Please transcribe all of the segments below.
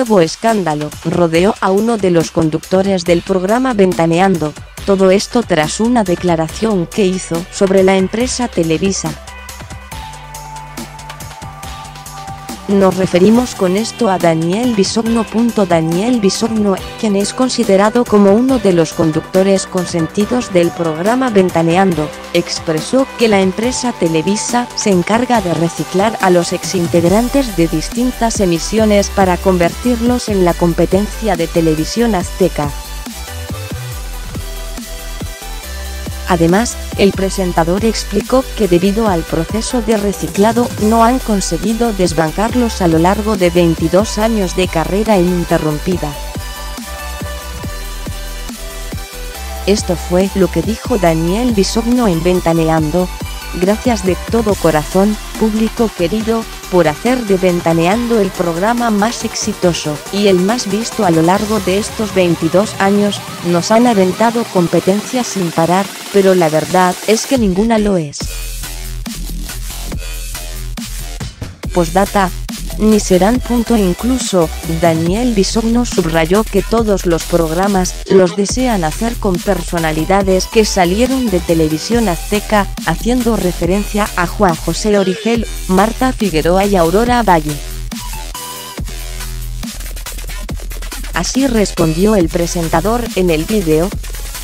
nuevo escándalo rodeó a uno de los conductores del programa Ventaneando, todo esto tras una declaración que hizo sobre la empresa Televisa. Nos referimos con esto a Daniel Bisogno. Daniel Bisogno, quien es considerado como uno de los conductores consentidos del programa Ventaneando, expresó que la empresa Televisa se encarga de reciclar a los exintegrantes de distintas emisiones para convertirlos en la competencia de Televisión Azteca. Además, el presentador explicó que debido al proceso de reciclado no han conseguido desbancarlos a lo largo de 22 años de carrera ininterrumpida. Esto fue lo que dijo Daniel Bisogno en Ventaneando. Gracias de todo corazón, público querido, por hacer de Ventaneando el programa más exitoso y el más visto a lo largo de estos 22 años. Nos han aventado competencias sin parar, pero la verdad es que ninguna lo es. Postdata: ni serán. Incluso, Daniel Bisogno subrayó que todos los programas los desean hacer con personalidades que salieron de Televisión Azteca, haciendo referencia a Juan José Origel, Marta Figueroa y Aurora Valle. Así respondió el presentador en el vídeo: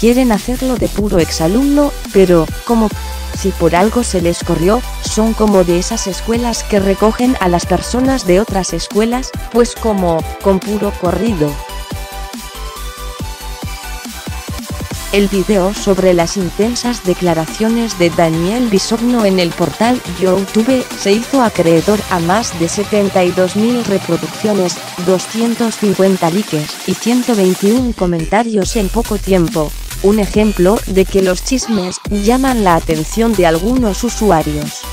quieren hacerlo de puro exalumno, pero, ¿cómo? Si por algo se les corrió, son como de esas escuelas que recogen a las personas de otras escuelas, pues como, con puro corrido. El video sobre las intensas declaraciones de Daniel Bisogno en el portal YouTube se hizo acreedor a más de 72.000 reproducciones, 250 likes y 121 comentarios en poco tiempo. Un ejemplo de que los chismes llaman la atención de algunos usuarios.